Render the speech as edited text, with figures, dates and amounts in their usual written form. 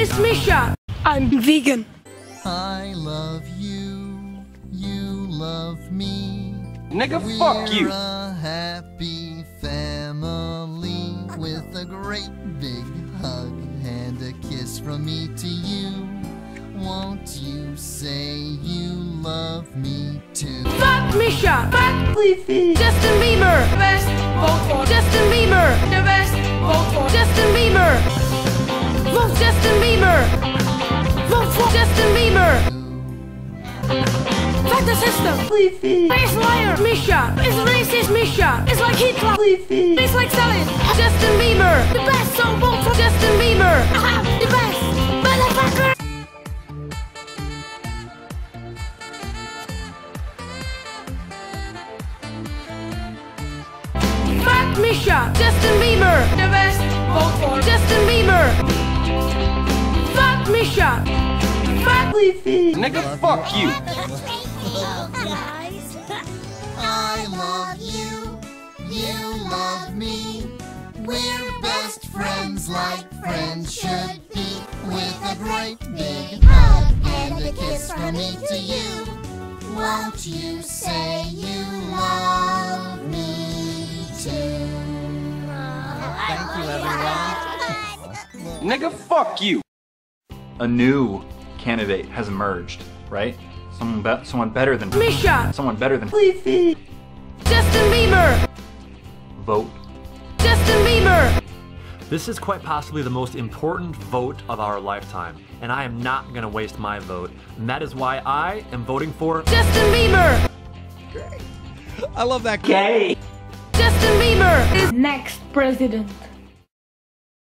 is Misha. I'm vegan. I love you. You love me. Nigga, fuck you. We're a happy family with a great big hug and a kiss from me to you. Won't you say you love me too? Fuck Misha! Fuck Leafy! Justin Bieber! The best vote for Justin Bieber! The best vote for Justin Bieber! Vote Justin Bieber! Vote for Justin Bieber! Fuck the system! Leafy! It's liar! Misha! It's racist Misha! It's like Hitler! Leafy! It's like Stalin! Justin Bieber! The best, so vote for Justin Bieber! The best! Motherfucker! Misha, Justin Bieber, the best vote for Justin Bieber. Fuck Misha, fuck Leafy. Nigga, fuck you. I love you, you love me. We're best friends like friends should be. With a great big hug and a kiss from me to you. Won't you say you love me? Nigga, fuck you! A new candidate has emerged, right? Someone better than Misha! Someone better than Leafy! Justin Bieber! Vote Justin Bieber! This is quite possibly the most important vote of our lifetime, and I am not gonna waste my vote. And that is why I am voting for Justin Bieber! Great. I love that. Gay! Justin Bieber is next president.